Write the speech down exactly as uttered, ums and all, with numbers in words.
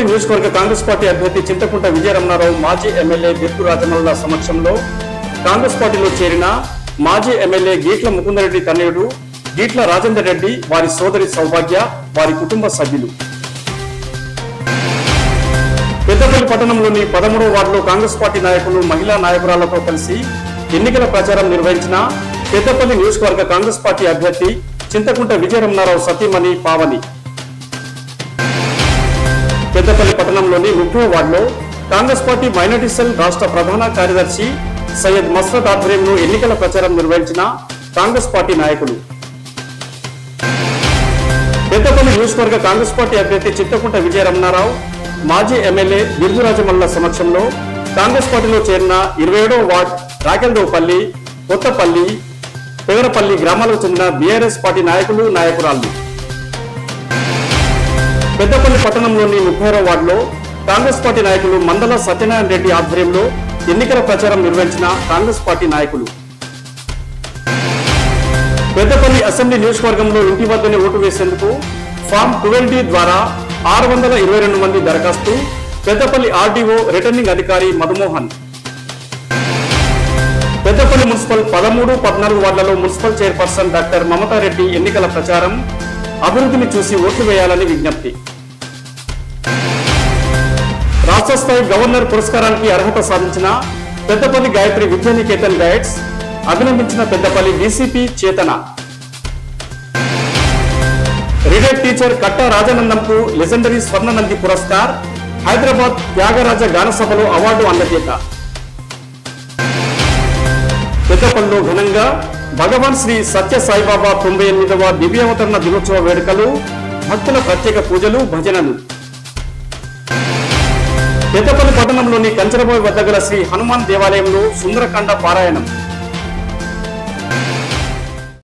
పెద్దపల్లి నియోజకవర్గ కాంగ్రెస్ పార్టీ అభ్యర్థి చింతకుంట విజయరమణారావు మాజీ ఎమ్మెల్యే బిర్పు రాజమల్ల సమక్షంలో కాంగ్రెస్ పార్టీలో చేరిన మాజీ ఎమ్మెల్యే గీట్ల ముకుందరెడ్డి తనయుడు గీట్ల రాజేందర్ రెడ్డి, వారి సోదరి సౌభాగ్య, వారి కుటుంబ సభ్యులు పెద్దపల్లి పట్టణంలోని పదమూడవ వార్డులో కాంగ్రెస్ పార్టీ నాయకులు, మహిళా నాయకురాలతో కలిసి ఎన్నికల ప్రచారం నిర్వహించిన పెద్దపల్లి నియోజకవర్గ కాంగ్రెస్ పార్టీ అభ్యర్థి చింతకుంట విజయరమణారావు సతీమణి పావని పెద్దపల్లి పట్టణంలోని ముఖ్య వార్డులో కాంగ్రెస్ పార్టీ మైనార్టీ సెల్ రాష్ట్ర ప్రధాన కార్యదర్శి సయ్యద్ మస్రత్ ఆధ్వర్యంలో ఎన్నికల ప్రచారం నిర్వహించిన కాంగ్రెస్ పార్టీ నాయకులు పెద్దపల్లి నియోజకవర్గ కాంగ్రెస్ పార్టీ అభ్యర్థి చింతకుంట విజయరమణారావు మాజీ ఎమ్మెల్యే బిర్పు రాజమల్ల సమక్షంలో కాంగ్రెస్ పార్టీలో చేరిన ఇరవై ఏడవ వార్డు రాకెందోపల్లి, కొత్తపల్లి, పెగరపల్లి గ్రామాలకు చెందిన బీఆర్ఎస్ పార్టీ నాయకులు నాయకురాళ్లు పెద్దపల్లి పట్టణంలోని ముప్పై ఆరవ వార్డులో కాంగ్రెస్ పార్టీ నాయకులు మండల సత్యనారాయణ రెడ్డి ఆధ్వర్యంలో ఎన్నికల ప్రచారం నిర్వహించిన కాంగ్రెస్ పార్టీ నాయకులు పెద్దపల్లి అసెంబ్లీ నియోజకవర్గంలో ఇంటి వద్దనే ఓటు వేసేందుకు ఫామ్ ట్వెల్వ్ డి ద్వారా ఆరు వందల ఇరవై రెండు మంది దరఖాస్తు పెద్దపల్లి ఆర్డీఓ రిటర్నింగ్ అధికారి మధుమోహన్ పెద్దపల్లి మున్సిపల్ పదమూడు పద్నాలుగు వార్డులలో మున్సిపల్ చైర్పర్సన్ డాక్టర్ మమతారెడ్డి ఎన్నికల ప్రచారం అభివృద్ధిని చూసి ఓట్లు వేయాలని విజ్ఞప్తి రాష్ట్ర స్థాయి గవర్నర్ పురస్కారానికి అర్హత సాధించిన పెద్దపల్లి గాయత్రి విద్యానికేతన్ గైడ్స్ అభినందించిన Peddapalli DCP Chetana retired teacher Katta రాజానందంకు లెజెండరీ స్వర్ణనంది పురస్కార్ హైదరాబాద్ త్యాగరాజ గానసభలో అవార్డు అందజేత పెద్దపల్లిలో ఘనంగా భగవాన్ శ్రీ సత్య సాయిబాబా తొంభై ఎనిమిదవ దివ్యావతరణ దినోత్సవ వేడుకలు, భక్తుల ప్రత్యేక పూజలు, భజనలు పెద్దపల్లి పట్టణంలోని కంచరబోయి వద్ద గల శ్రీ హనుమాన్ దేవాలయంలో సుందరకాండ పారాయణం